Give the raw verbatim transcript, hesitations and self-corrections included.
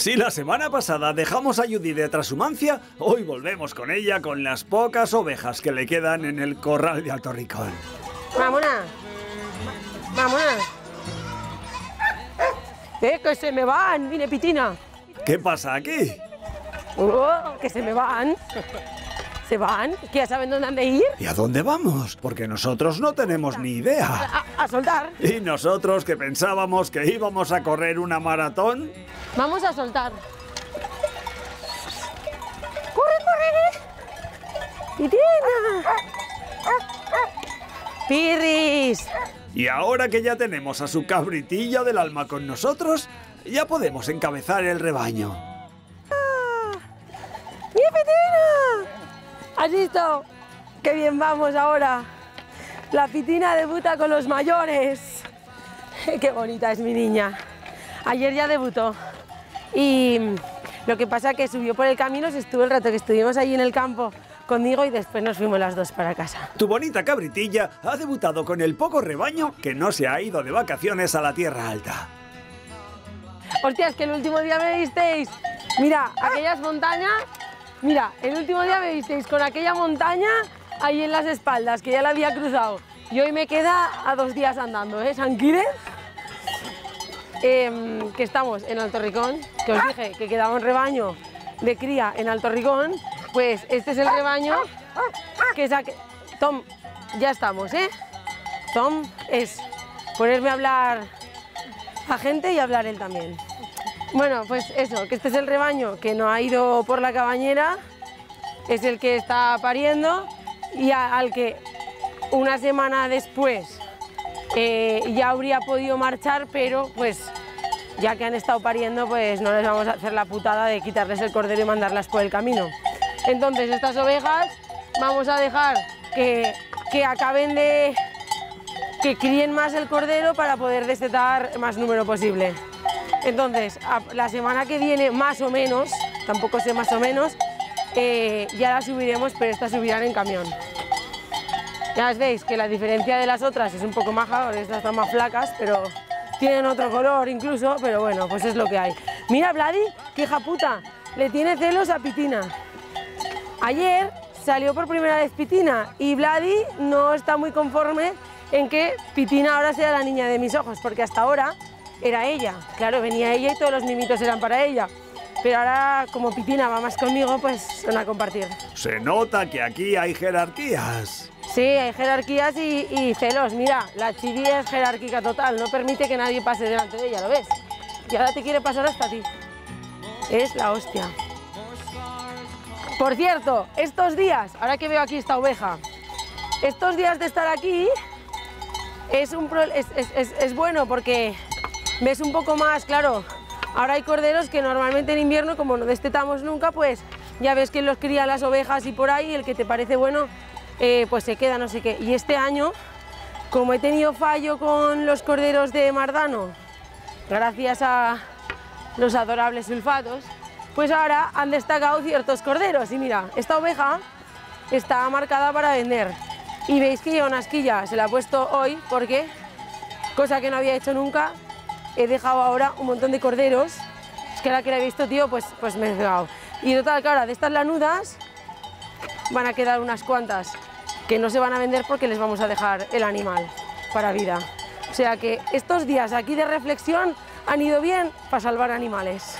Si la semana pasada dejamos a Judy de trashumancia, hoy volvemos con ella con las pocas ovejas que le quedan en el corral de Alto Rincón. ¡Vámonos! ¡Vámonos! ¡Eh, que se me van! ¡Viene Pitina! ¿Qué pasa aquí? Oh, ¡que se me van! ¿Se van? ¿Que ya saben dónde han de ir? ¿Y a dónde vamos? Porque nosotros no tenemos ni idea. A, a, a soltar. Y nosotros que pensábamos que íbamos a correr una maratón. Vamos a soltar. ¡Corre, corre! ¡Pitina! ¡Pirris! Y ahora que ya tenemos a su cabritilla del alma con nosotros, ya podemos encabezar el rebaño. ¡Ah! ¡Mira, Pitina! ¿Has visto? ¡Qué bien vamos ahora! La Pitina debuta con los mayores. ¡Qué bonita es mi niña! Ayer ya debutó. Y lo que pasa es que subió por el camino, se estuvo el rato que estuvimos allí en el campo conmigo y después nos fuimos las dos para casa. Tu bonita cabritilla ha debutado con el poco rebaño que no se ha ido de vacaciones a la Tierra Alta. ¡Hostia, es que el último día me visteis! Mira, aquellas montañas... Mira, el último día me visteis con aquella montaña ahí en las espaldas, que ya la había cruzado. Y hoy me queda a dos días andando, ¿eh? San Quírez, eh, que estamos en Alto Rincón, que os dije que quedaba un rebaño de cría en Alto Rincón, pues este es el rebaño que saqué. Tom, ya estamos, ¿eh? Tom es ponerme a hablar a gente y hablar él también. Bueno, pues eso, que este es el rebaño que no ha ido por la cabañera, es el que está pariendo y a, al que una semana después eh, ya habría podido marchar, pero pues ya que han estado pariendo, pues no les vamos a hacer la putada de quitarles el cordero y mandarlas por el camino. Entonces estas ovejas vamos a dejar que, que acaben de... que críen más el cordero para poder destetar más número posible. Entonces, la semana que viene, más o menos, tampoco sé más o menos, eh, ya las subiremos, pero estas subirán en camión. Ya las veis, que la diferencia de las otras es un poco maja, porque estas están más flacas, pero tienen otro color incluso, pero bueno, pues es lo que hay. Mira, Vladi, qué hija puta, le tiene celos a Pitina. Ayer salió por primera vez Pitina y Vladi no está muy conforme en que Pitina ahora sea la niña de mis ojos, porque hasta ahora... era ella, claro, venía ella y todos los mimitos eran para ella. Pero ahora, como Pitina va más conmigo, pues son a compartir. Se nota que aquí hay jerarquías. Sí, hay jerarquías y, y celos. Mira, la Chibi es jerárquica total, no permite que nadie pase delante de ella, ¿lo ves? Y ahora te quiere pasar hasta ti. Es la hostia. Por cierto, estos días, ahora que veo aquí esta oveja, estos días de estar aquí es, un pro, es, es, es, es bueno porque... ves un poco más, claro, ahora hay corderos que normalmente en invierno, como no destetamos nunca, pues ya ves que los crían las ovejas y por ahí, el que te parece bueno, eh, pues se queda, no sé qué. Y este año, como he tenido fallo con los corderos de Mardano, gracias a los adorables sulfatos, pues ahora han destacado ciertos corderos. Y mira, esta oveja está marcada para vender. Y veis que lleva una asquilla, se la he puesto hoy porque, cosa que no había hecho nunca, he dejado ahora un montón de corderos, es que ahora que la he visto, tío, pues, pues me he pegado. Y total, que ahora de estas lanudas van a quedar unas cuantas que no se van a vender porque les vamos a dejar el animal para vida. O sea que estos días aquí de reflexión han ido bien para salvar animales.